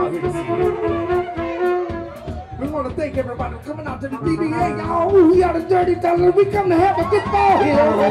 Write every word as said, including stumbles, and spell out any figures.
out here to see you. We want to thank everybody for coming out to the D B A, y'all. We are the Dirty Dozen. We come to have a good ball here.